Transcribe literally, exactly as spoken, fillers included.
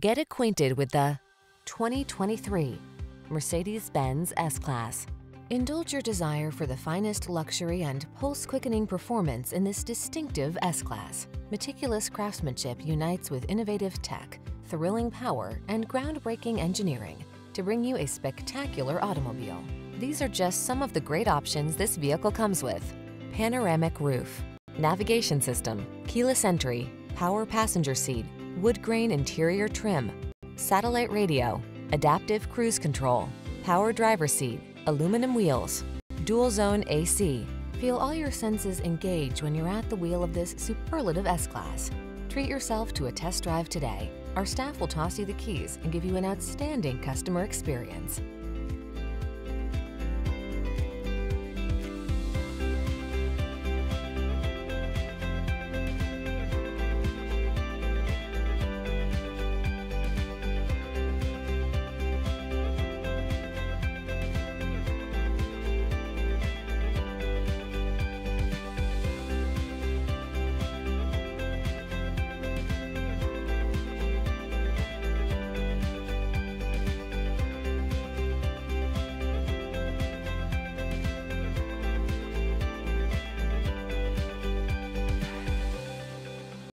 Get acquainted with the twenty twenty-three Mercedes-Benz S-Class. Indulge your desire for the finest luxury and pulse-quickening performance in this distinctive S-Class. Meticulous craftsmanship unites with innovative tech, thrilling power, and groundbreaking engineering to bring you a spectacular automobile. These are just some of the great options this vehicle comes with: panoramic roof, navigation system, keyless entry, power passenger seat, wood grain interior trim, satellite radio, adaptive cruise control, power driver seat, aluminum wheels, dual zone A C. Feel all your senses engaged when you're at the wheel of this superlative S-Class. Treat yourself to a test drive today. Our staff will toss you the keys and give you an outstanding customer experience.